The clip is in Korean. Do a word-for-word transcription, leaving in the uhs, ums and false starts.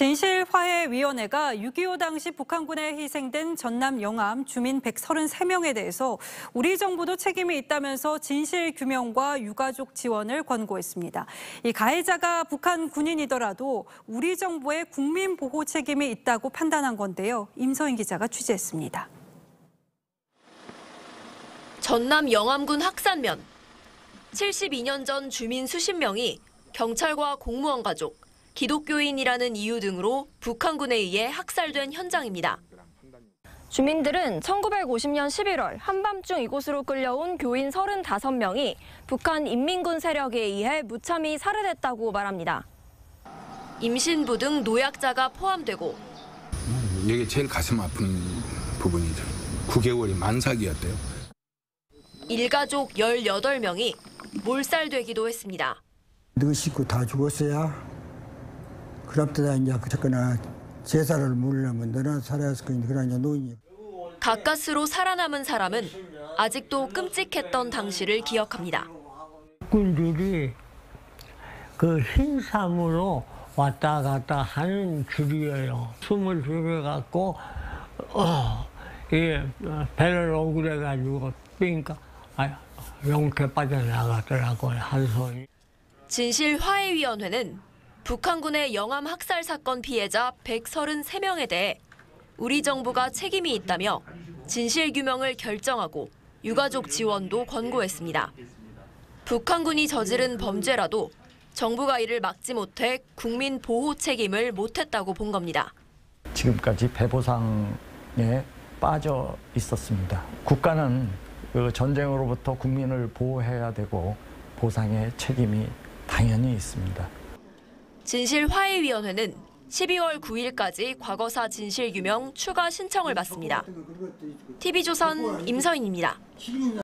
진실화해위원회가 육이오 당시 북한군에 희생된 전남 영암 주민 백삼십삼 명에 대해서 우리 정부도 책임이 있다면서 진실규명과 유가족 지원을 권고했습니다. 이 가해자가 북한 군인이더라도 우리 정부의 국민 보호 책임이 있다고 판단한 건데요. 임서인 기자가 취재했습니다. 전남 영암군 학산면. 칠십이 년 전 주민 수십 명이 경찰과 공무원 가족, 기독교인이라는 이유 등으로 북한군에 의해 학살된 현장입니다. 주민들은 천구백오십 년 십일월 한밤중 이곳으로 끌려온 교인 삼십오 명이 북한 인민군 세력에 의해 무참히 살해됐다고 말합니다. 임신부 등 노약자가 포함되고 이게 제일 가슴 아픈 부분이죠. 구 개월이 만삭이었대요. 일가족 십팔 명이 몰살되기도 했습니다. 너 식구 다 죽었어야? 그랍다 이제 그저거나 제사를 물으려면 너나 살아서 그러나 이제 노인이. 가까스로 살아남은 사람은 아직도 끔찍했던 당시를 기억합니다. 군들이 그 흰삼으로 왔다 갔다 하는 줄이에요. 숨을 죽여 갖고 어, 예, 배를 억울해 가지고 그러니까 용태 빠져나가더라고요 한 손이. 진실화해위원회는 북한군의 영암 학살 사건 피해자 백삼십삼 명에 대해 우리 정부가 책임이 있다며 진실규명을 결정하고 유가족 지원도 권고했습니다. 북한군이 저지른 범죄라도 정부가 이를 막지 못해 국민 보호 책임을 못했다고 본 겁니다. 지금까지 배보상에 빠져 있었습니다. 국가는 그 전쟁으로부터 국민을 보호해야 되고 보상의 책임이 당연히 있습니다. 진실화해위원회는 십이월 구일까지 과거사 진실규명 추가 신청을 받습니다. 티비조선 임서인입니다.